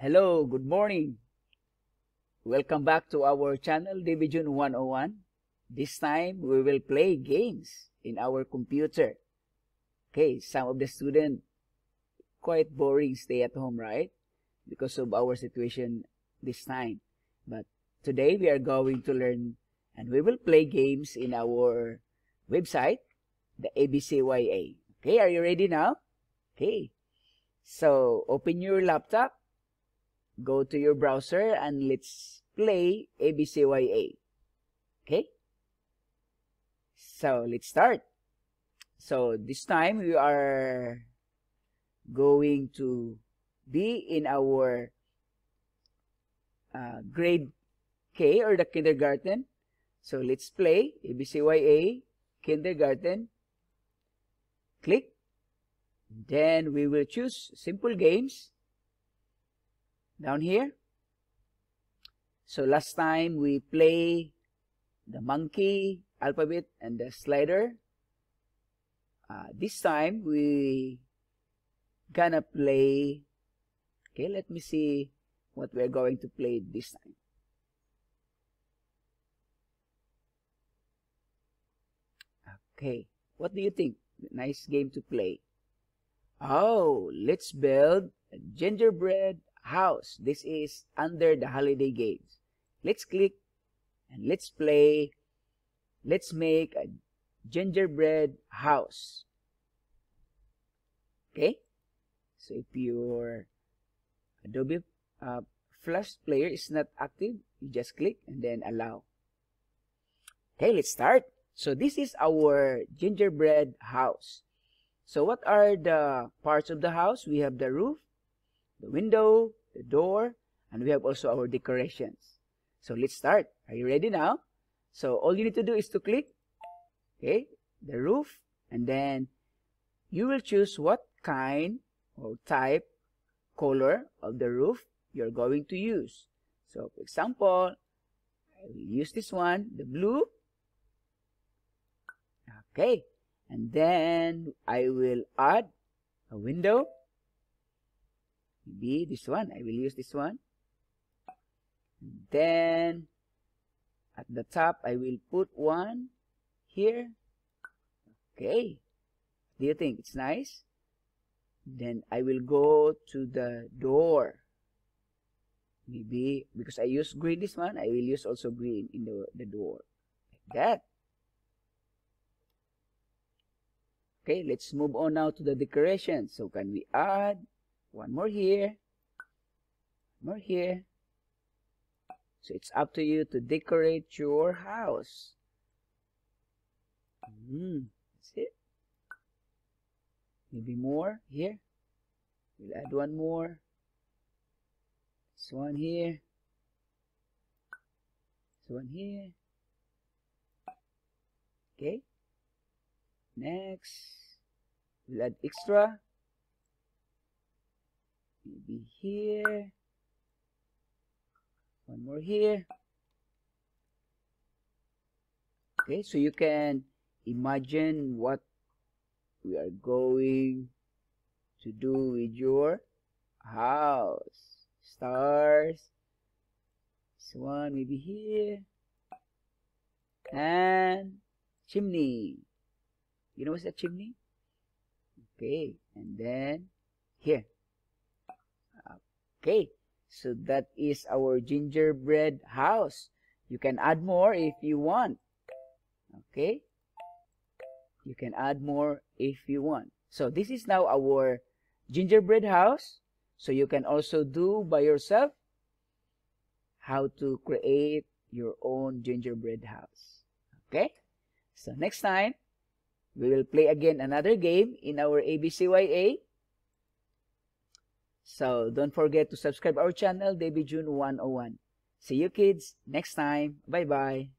Hello, good morning. Welcome back to our channel, Debbie Jun 101. This time, we will play games in our computer. Okay, some of the students, quite boring, stay at home, right? Because of our situation this time. But today, we are going to learn and we will play games in our website, the ABCYA. Okay, are you ready now? Okay, so open your laptop. Go to your browser and let's play ABCYA. Okay? So, let's start. So, this time we are going to be in our grade K or the kindergarten. So, let's play ABCYA, kindergarten. Click. Then we will choose simple games. Down here. So last time we play the monkey, alphabet, and the slider. This time we gonna play. Okay, let me see what we're going to play this time. Okay, what do you think? Nice game to play. Oh, let's build a gingerbread house. This is under the holiday games. Let's click and let's play. Let's make a gingerbread house. Okay, so if your Adobe Flash player is not active, you just click and then allow. Okay, let's start. So this is our gingerbread house. So what are the parts of the house? We have the roof, the window, the door, and we have also our decorations. So let's start. Are you ready now? So all you need to do is to click, okay, the roof, and then you will choose what kind or type, color of the roof you're going to use. So for example, I will use this one, the blue. Okay, and then I will add a window. Maybe this one, I will use this one. Then at the top I will put one here. Okay, do you think it's nice? Then I will go to the door. Maybe because I use green this one, I will use also green in the door, like that. Okay, let's move on now to the decoration. So can we add one more here, more here? So it's up to you to decorate your house. That's it. Maybe more here. We'll add one more. This one here. This one here. Okay. Next, we'll add extra. Maybe here, one more here. Okay, so you can imagine what we are going to do with your house. Stars, this one maybe here, and chimney. You know what's a chimney? Okay, and then here. Okay, so that is our gingerbread house. You can add more if you want. Okay, you can add more if you want. So this is now our gingerbread house. So you can also do by yourself how to create your own gingerbread house. Okay, so next time we will play again another game in our ABCYA. So, don't forget to subscribe our channel, Debbie Jun 101. See you kids next time. Bye-bye.